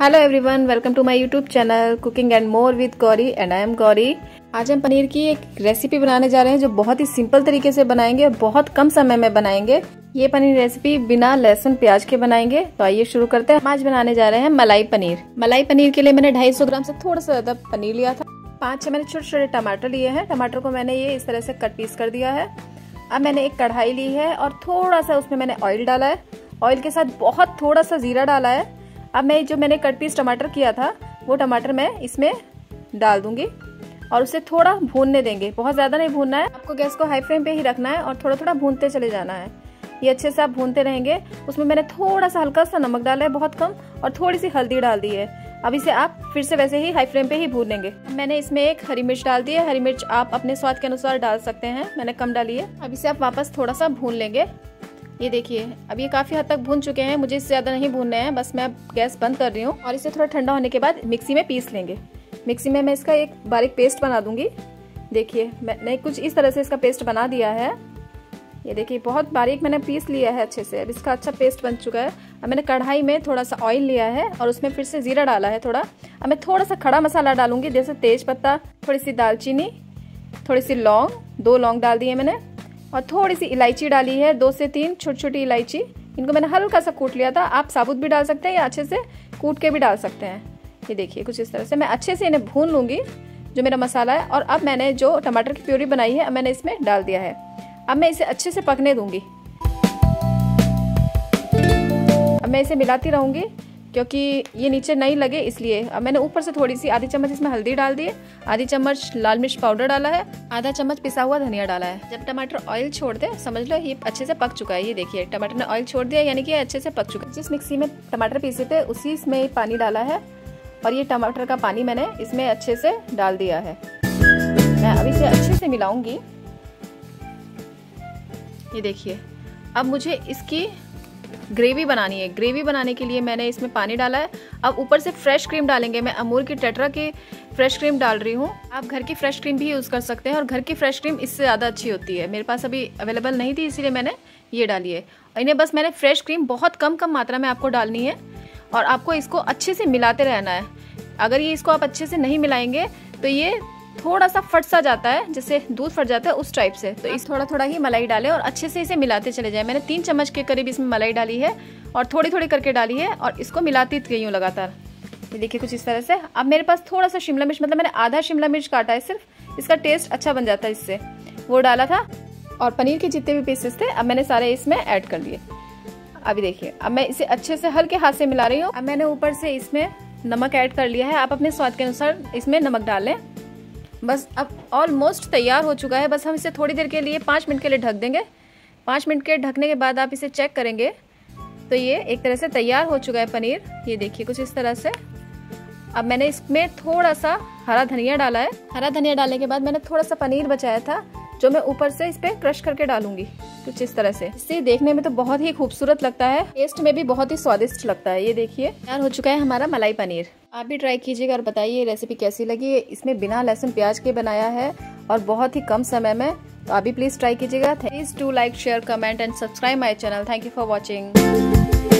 Hello everyone, welcome to my YouTube channel cooking and more with Gauri and I am Gauri. आज हम पनीर की एक recipe बनाने जा रहे हैं जो बहुत ही सिंपल तरीके से बनाएंगे और बहुत कम समय में बनाएंगे। ये पनीर रेसिपी बिना लहसुन प्याज के बनाएंगे। तो आइए शुरू करते हैं। हम आज बनाने जा रहे हैं मलाई पनीर। मलाई पनीर के लिए मैंने 250 ग्राम से थोड़ा सा ज्यादा पनीर लिया था। 5-6 मैंने छोटे छोटे टमाटर लिए हैं। टमाटर को मैंने ये इस तरह से कट पीस कर दिया है। अब मैंने एक कढ़ाई ली है और थोड़ा सा उसमें मैंने ऑयल डाला है। ऑयल के साथ बहुत थोड़ा सा जीरा डाला है। अब मैं जो मैंने कट पीस टमाटर किया था वो टमाटर मैं इसमें डाल दूंगी और उसे थोड़ा भूनने देंगे। बहुत ज़्यादा नहीं भूनना है, आपको गैस को हाई फ्लेम पे ही रखना है और थोड़ा थोड़ा भूनते चले जाना है। ये अच्छे से आप भूनते रहेंगे। उसमें मैंने थोड़ा सा हल्का सा नमक डाला है, बहुत कम, और थोड़ी सी हल्दी डाल दी है। अब इसे आप फिर से वैसे ही हाई फ्लेम पे ही भूनेंगे। मैंने इसमें एक हरी मिर्च डाल दी है। हरी मिर्च आप अपने स्वाद के अनुसार डाल सकते हैं, मैंने कम डाली है। अब इसे आप वापस थोड़ा सा भून लेंगे। ये देखिए, अब ये काफ़ी हद तक भून चुके हैं। मुझे इससे ज़्यादा नहीं भूनना है, बस मैं गैस बंद कर रही हूँ। और इसे थोड़ा ठंडा होने के बाद मिक्सी में पीस लेंगे। मिक्सी में मैं इसका एक बारीक पेस्ट बना दूंगी। देखिए, मैंने कुछ इस तरह से इसका पेस्ट बना दिया है। ये देखिए, बहुत बारीक मैंने पीस लिया है अच्छे से। अब इसका अच्छा पेस्ट बन चुका है। अब मैंने कढ़ाई में थोड़ा सा ऑयल लिया है और उसमें फिर से जीरा डाला है थोड़ा। अब मैं थोड़ा सा खड़ा मसाला डालूंगी, जैसे तेज पत्ता, थोड़ी सी दालचीनी, थोड़ी सी लौंग, 2 लौंग डाल दिए मैंने, और थोड़ी सी इलायची डाली है, 2 से 3 छोटी छोटी इलायची। इनको मैंने हल्का सा कूट लिया था। आप साबुत भी डाल सकते हैं या अच्छे से कूट के भी डाल सकते हैं। ये देखिए, कुछ इस तरह से मैं अच्छे से इन्हें भून लूँगी, जो मेरा मसाला है। और अब मैंने जो टमाटर की प्यूरी बनाई है, अब मैंने इसमें डाल दिया है। अब मैं इसे अच्छे से पकने दूँगी। अब मैं इसे मिलाती रहूँगी क्योंकि ये नीचे नहीं लगे, इसलिए। अब मैंने ऊपर से थोड़ी सी आधी चम्मच इसमें हल्दी डाल दी है, आधी चम्मच लाल मिर्च पाउडर डाला है, आधा चम्मच पिसा हुआ धनिया डाला है। जब टमाटर ऑयल छोड़ दे, समझ लो ये अच्छे से पक चुका है। ये देखिए, टमाटर ने ऑयल छोड़ दिया, यानी कि ये अच्छे से पक चुका है। जिस मिक्सी में टमाटर पीसे थे उसी इसमें पानी डाला है और ये टमाटर का पानी मैंने इसमें अच्छे से डाल दिया है। मैं अभी इसे अच्छे से मिलाऊंगी। ये देखिए, अब मुझे इसकी ग्रेवी बनानी है। ग्रेवी बनाने के लिए मैंने इसमें पानी डाला है। अब ऊपर से फ्रेश क्रीम डालेंगे। मैं अमूल की टेट्रा की फ्रेश क्रीम डाल रही हूँ। आप घर की फ्रेश क्रीम भी यूज़ कर सकते हैं और घर की फ्रेश क्रीम इससे ज़्यादा अच्छी होती है। मेरे पास अभी अवेलेबल नहीं थी, इसीलिए मैंने ये डाली है। इन्हें बस मैंने फ्रेश क्रीम बहुत कम कम मात्रा में आपको डालनी है और आपको इसको अच्छे से मिलाते रहना है। अगर ये इसको आप अच्छे से नहीं मिलाएंगे तो ये थोड़ा सा फट सा जाता है, जैसे दूध फट जाता है उस टाइप से। तो इस थोड़ा थोड़ा ही मलाई डालें और अच्छे से इसे मिलाते चले जाएं। मैंने 3 चम्मच के करीब इसमें मलाई डाली है और थोड़ी थोड़ी करके डाली है और इसको मिलाती गई हूँ लगातार। ये देखिए, कुछ इस तरह से। अब मेरे पास थोड़ा सा शिमला मिर्च, मतलब मैंने आधा शिमला मिर्च काटा है सिर्फ, इसका टेस्ट अच्छा बन जाता है, इससे वो डाला था। और पनीर के जितने भी पीसेस थे अब मैंने सारे इसमें ऐड कर दिए। अभी देखिए, अब मैं इसे अच्छे से हल्के हाथ से मिला रही हूँ। अब मैंने ऊपर से इसमें नमक ऐड कर लिया है। आप अपने स्वाद के अनुसार इसमें नमक डालें। बस अब ऑलमोस्ट तैयार हो चुका है। बस हम इसे थोड़ी देर के लिए 5 मिनट के लिए ढक देंगे। 5 मिनट के ढकने के बाद आप इसे चेक करेंगे तो ये एक तरह से तैयार हो चुका है पनीर। ये देखिए, कुछ इस तरह से। अब मैंने इसमें थोड़ा सा हरा धनिया डाला है। हरा धनिया डालने के बाद मैंने थोड़ा सा पनीर बचाया था जो मैं ऊपर से इस पर क्रश करके डालूंगी, कुछ इस तरह से। इससे देखने में तो बहुत ही खूबसूरत लगता है, टेस्ट में भी बहुत ही स्वादिष्ट लगता है। ये देखिए, तैयार हो चुका है हमारा मलाई पनीर। आप भी ट्राई कीजिएगा और बताइए रेसिपी कैसी लगी। इसमें बिना लहसुन प्याज के बनाया है और बहुत ही कम समय में। तो आप भी प्लीज ट्राई कीजिएगा। Please do like, share, comment and subscribe my channel. Thank you for watching.